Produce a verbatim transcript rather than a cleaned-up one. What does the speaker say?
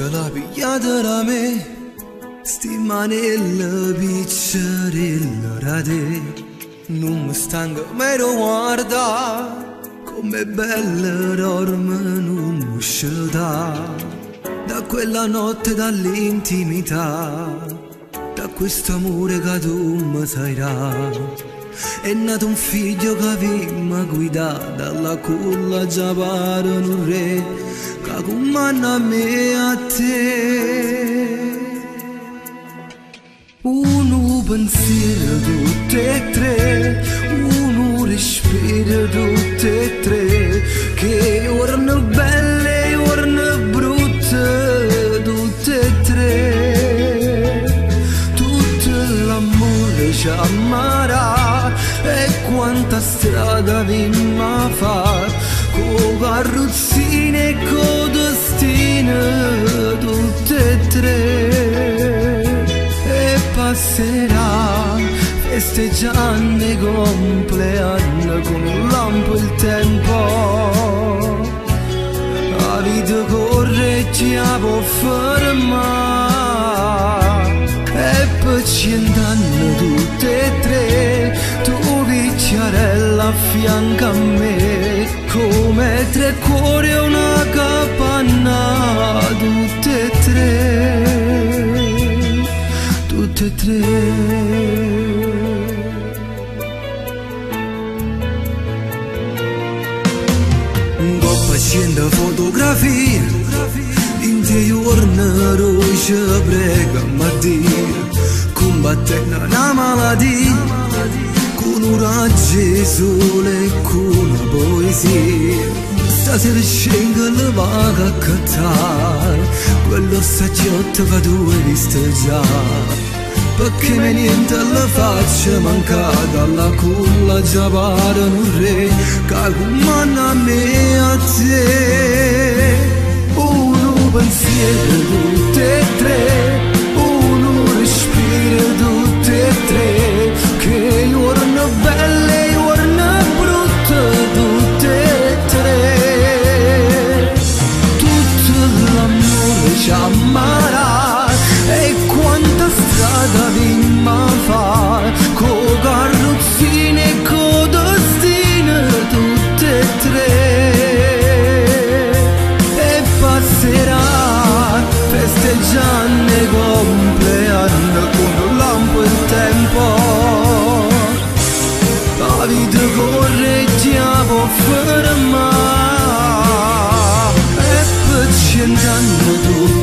la piadra me, stimanella biccerella rade, non mi stanco mai guarda, come bella dorme non uscì da quella notte dall'intimità, da questo amore che tu mi sarai. È nato un figlio che vimma guida dalla culla già pare un re che comanda me a te. Un pensiero tutte e tre, un respiro tutte e tre, che orne belle e orne brutte tutte e tre. Tutto l'amore ci amarà e quanta strada vi m'ha fatto, co carrozzine e co destine tutte e tre. E passerà festeggiando i compleanni con un lampo il tempo, la vita corre ci può fermare. E per cent'anni tutte e tre, tu bicciarella a fianco a me, come tre cuori e una capanna tutte e tre, tutte e tre. Facendo fotografie, l'interiorne roce prega a dire, combattendo una malattia, con un raggio di sole e con una poesia. Stasera scenga la vaga a cantare, quello sacchiotto che tu hai visto già, perché me niente la faccia mancata, dalla culla già pare un re, che comanda me a te. Un pensiero tutte e tre, un respiro tutte e tre, che orne belle e orne brutte tutte e tre. Tutto l'amore ci amarà e quanta strada vi m'ha fatto, co carrozzine e co destine tutte e tre. E passerà festeggiando i compleanni con un lampo il tempo, la vita corre e ci può fermare. E per cent'anni tu